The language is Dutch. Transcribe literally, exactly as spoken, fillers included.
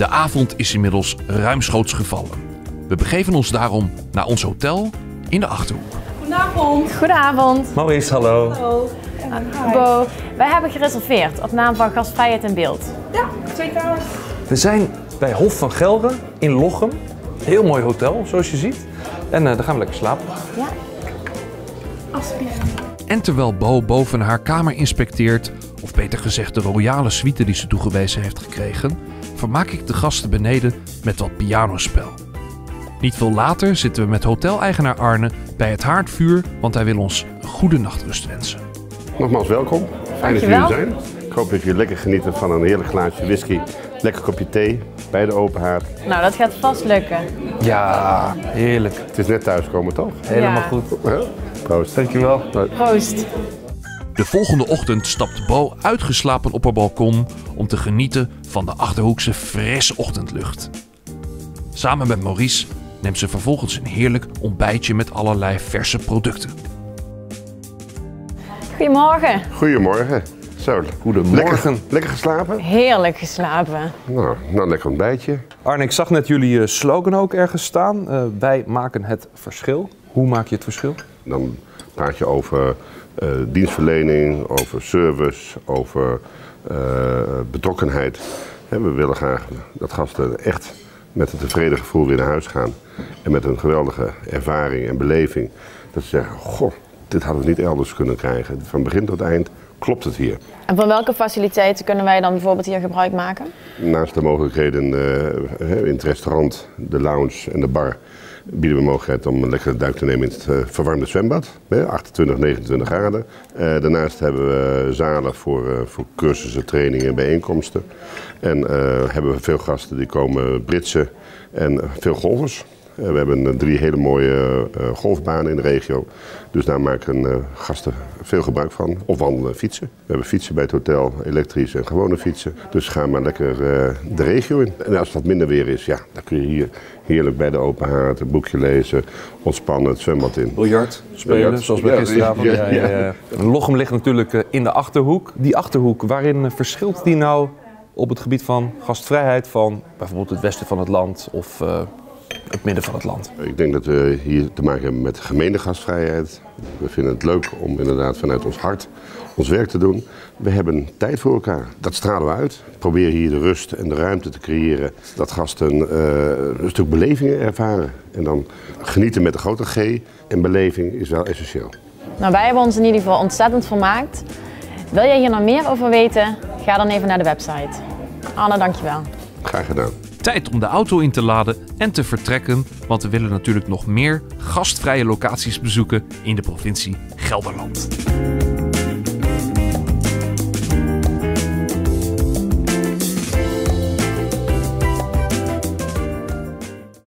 De avond is inmiddels ruimschoots gevallen. We begeven ons daarom naar ons hotel in de Achterhoek. Goedenavond. Goedenavond. Maurice, hallo. Hallo. Uh, Bo, wij hebben gereserveerd op naam van Gastvrijheid en Beeld. Ja, twee kamers. We zijn bij Hof van Gelre in Lochem. Heel mooi hotel, zoals je ziet. En uh, daar gaan we lekker slapen. Ja. Alsjeblieft. En terwijl Bo boven haar kamer inspecteert, of beter gezegd de royale suite die ze toegewezen heeft gekregen, vermaak ik de gasten beneden met wat pianospel. Niet veel later zitten we met hoteleigenaar Arne bij het haardvuur, want hij wil ons een goede nachtrust wensen. Nogmaals welkom, fijn dat jullie er zijn. Ik hoop dat jullie lekker genieten van een heerlijk glaasje whisky, lekker kopje thee bij de open haard. Nou, dat gaat vast lukken. Ja, heerlijk. Het is net thuiskomen toch? Helemaal ja. Goed. Proost. Dankjewel. Proost. De volgende ochtend stapt Bo uitgeslapen op haar balkon om te genieten van de Achterhoekse frisse ochtendlucht. Samen met Maurice neemt ze vervolgens een heerlijk ontbijtje met allerlei verse producten. Goedemorgen. Goedemorgen. Zo, goedemorgen. Lekker, lekker geslapen? Heerlijk geslapen. Nou, nou lekker ontbijtje. Arne, ik zag net jullie slogan ook ergens staan. Uh, wij maken het verschil. Hoe maak je het verschil? Dan praat je over uh, dienstverlening, over service, over uh, betrokkenheid. En we willen graag dat gasten echt met een tevreden gevoel weer naar huis gaan. En met een geweldige ervaring en beleving. Dat ze zeggen, goh, dit hadden we niet elders kunnen krijgen. Van begin tot eind klopt het hier. En van welke faciliteiten kunnen wij dan bijvoorbeeld hier gebruik maken? Naast de mogelijkheden uh, in het restaurant, de lounge en de bar bieden we de mogelijkheid om een lekkere duik te nemen in het uh, verwarmde zwembad. achtentwintig, negenentwintig graden. Uh, daarnaast hebben we zalen voor, uh, voor cursussen, trainingen en bijeenkomsten. En uh, hebben we veel gasten die komen Britsen en veel golfers. We hebben drie hele mooie golfbanen in de regio, dus daar maken gasten veel gebruik van. Of wandelen, fietsen. We hebben fietsen bij het hotel, elektrisch en gewone fietsen. Dus ga maar lekker de regio in. En als het wat minder weer is, ja, dan kun je hier heerlijk bij de open haard een boekje lezen, ontspannen, het zwembad in. Biljart spelen, Biljart. Zoals bij gisteravond. Ja, ja, ja, ja. Ja. Lochem ligt natuurlijk in de Achterhoek. Die Achterhoek, waarin verschilt die nou op het gebied van gastvrijheid van bijvoorbeeld het westen van het land of Uh, het midden van het land? Ik denk dat we hier te maken hebben met gemeentegastvrijheid. We vinden het leuk om inderdaad vanuit ons hart ons werk te doen. We hebben tijd voor elkaar. Dat stralen we uit. We proberen hier de rust en de ruimte te creëren. Dat gasten uh, een stuk belevingen ervaren. En dan genieten met de grote G. En beleving is wel essentieel. Nou, wij hebben ons in ieder geval ontzettend vermaakt. Wil jij hier nog meer over weten? Ga dan even naar de website. Arne, dankjewel. Graag gedaan. Tijd om de auto in te laden en te vertrekken, want we willen natuurlijk nog meer gastvrije locaties bezoeken in de provincie Gelderland.